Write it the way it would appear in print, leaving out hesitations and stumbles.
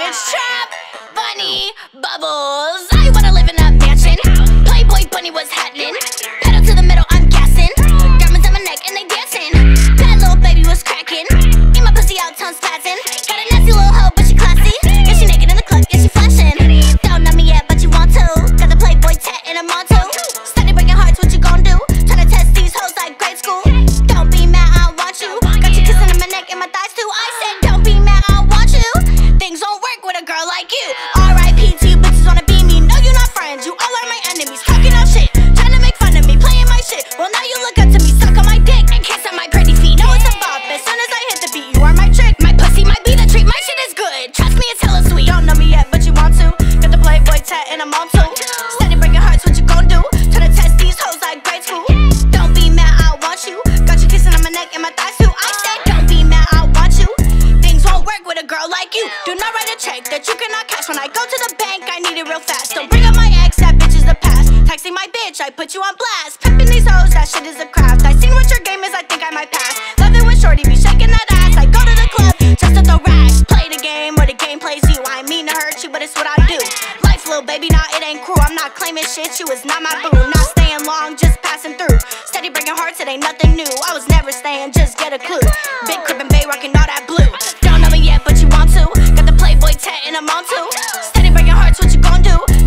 It's Trap Bunny Bubbles. I wanna live in a mansion. Playboy Bunny was happening. Pedal to the metal, I'm gassing. Diamonds on my neck and they dancing. That little baby was cracking. Eat my pussy out, tongue spazzing. Got a nasty little hoe, but she classy. Yeah, she naked in the club, yeah, she flashing. Don't know me yet, but you want to. Got the Playboy tat and a motto. Started breaking hearts, what you gon' do? Tryna test these hoes like grade school. Don't be mad, I want you. Got you kissing on my neck and my thighs too. I said, don't be mad, I want you. Things don't work with a girl like you. R.I.P. to you bitches wanna be me. No, you're not friends, you all are my enemies. Talking all shit, trying to make fun of me, playing my shit. Well, now you look up to me, suck on my dick and kiss on my pretty feet. No, it's a bop, as soon as I hit the beat, you are my trick. My pussy might be the treat, my shit is good. Trust me, it's hella sweet. Don't know me yet, but you want to. Got the Playboy tat and a mom too. Steady breaking hearts, what you gon' do? Tryna test these hoes like grade school. Don't be mad, I want you. Got you kissing on my neck and my thighs too. I said, don't be mad, I want you. Things won't work with a girl like you. Do not write a check that you cannot cash. When I go to the bank, I need it real fast. Don't bring up my ex, that bitch is the past. Texting my bitch, I put you on blast. Pimping these hoes, that shit is a craft. I seen what your game is, I think I might pass. Loving when shorty be shaking that ass. I go to the club, just to throw rags. Play the game, or the game plays you. I ain't mean to hurt you, but it's what I do. Life, little baby, nah, it ain't cruel. I'm not claiming shit, you is not my boo. Not staying long, just passing through. Steady breaking hearts, it ain't nothing new. I was never staying, just get a clue. Big crib and bay rocking all that blue. Don't know me yet, but you want to. Got the Playboy tat and a mom too. Steady breaking hearts, what you gon' do?